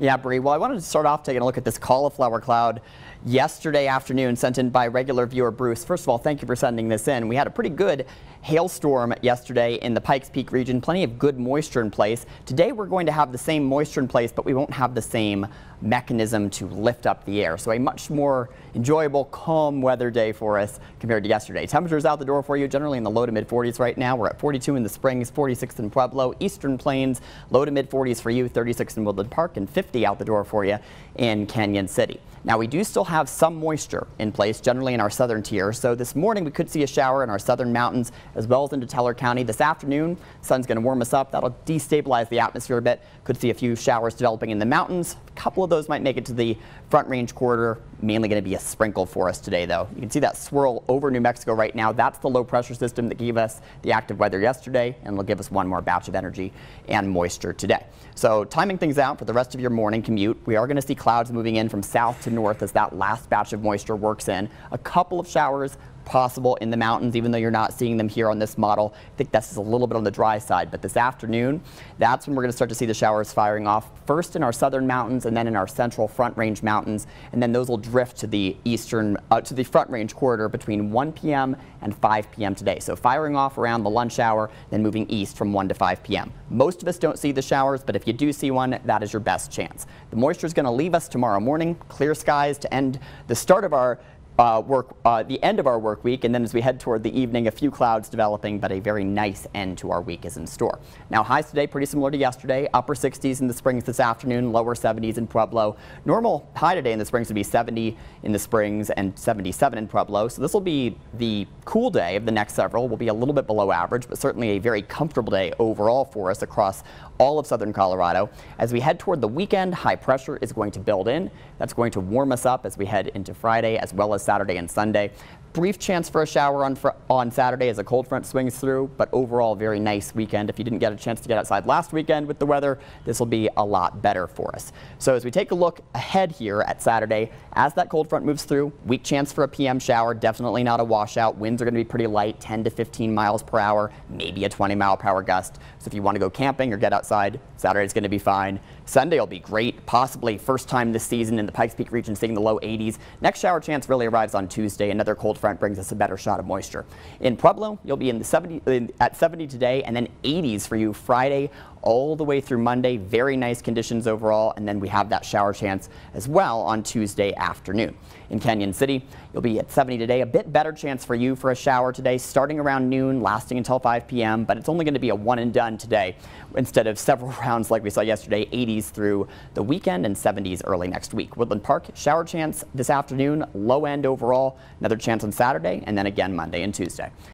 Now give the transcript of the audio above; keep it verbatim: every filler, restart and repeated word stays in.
Yeah, Bree. Well, I wanted to start off taking a look at this cauliflower cloud yesterday afternoon sent in by regular viewer Bruce. First of all, thank you for sending this in. We had a pretty good hailstorm yesterday in the Pikes Peak region, plenty of good moisture in place. Today we're going to have the same moisture in place, but we won't have the same mechanism to lift up the air. So a much more enjoyable, calm weather day for us compared to yesterday. Temperatures out the door for you, generally in the low to mid forties right now. We're at forty-two in the Springs, forty-six in Pueblo, Eastern Plains, low to mid forties for you, thirty-six in Woodland Park, and fifty out the door for you in Canyon City. Now we do still have some moisture in place, generally in our southern tier. So this morning we could see a shower in our southern mountains as well as into Teller County. This afternoon, sun's going to warm us up. That'll destabilize the atmosphere a bit. Could see a few showers developing in the mountains. A couple of those might make it to the Front Range corridor. Mainly going to be a sprinkle for us today, though. You can see that swirl over New Mexico right now. That's the low pressure system that gave us the active weather yesterday, and will give us one more batch of energy and moisture today. So timing things out for the rest of your morning commute, we are going to see clouds moving in from south to north as that last batch of moisture works in. A couple of showers possible in the mountains, even though you're not seeing them here on this model. I think that's just a little bit on the dry side, but this afternoon, that's when we're going to start to see the showers firing off, first in our southern mountains and then in our central Front Range mountains, and then those will drift to the eastern, uh, to the Front Range corridor between one p m and five p m today. So firing off around the lunch hour, then moving east from one to five p m Most of us don't see the showers, but if you do see one, that is your best chance. The moisture is going to leave us tomorrow morning, clear skies to end the start of our Uh, work, uh, the end of our work week, and then as we head toward the evening, a few clouds developing, but a very nice end to our week is in store. Now highs today pretty similar to yesterday, upper sixties in the Springs this afternoon, lower seventies in Pueblo. Normal high today in the Springs would be seventy in the Springs and seventy-seven in Pueblo, so this will be the cool day of the next several. We'll be a little bit below average, but certainly a very comfortable day overall for us across all of southern Colorado. As we head toward the weekend, high pressure is going to build in. That's going to warm us up as we head into Friday as well as Saturday and Sunday. Brief chance for a shower on fr on Saturday as a cold front swings through, but overall very nice weekend. If you didn't get a chance to get outside last weekend with the weather, this will be a lot better for us. So as we take a look ahead here at Saturday, as that cold front moves through, weak chance for a p m shower, definitely not a washout. Winds are going to be pretty light, ten to fifteen miles per hour, maybe a twenty mile per hour gust. So if you want to go camping or get outside, Saturday's going to be fine. Sunday will be great, possibly first time this season in the Pikes Peak region seeing the low eighties. Next shower chance really arrives on Tuesday. Another cold front brings us a better shot of moisture. In Pueblo, you'll be in the seventy, in, at seventy today, and then eighties for you Friday all the way through Monday. Very nice conditions overall, and then we have that shower chance as well on Tuesday afternoon. In Canyon City, you'll be at seventy today. A bit better chance for you for a shower today, starting around noon, lasting until five p m, but it's only going to be a one and done today instead of several rounds like we saw yesterday, eighties through the weekend and seventies early next week. Woodland Park, shower chance this afternoon, low end overall, another chance on Saturday, and then again Monday and Tuesday.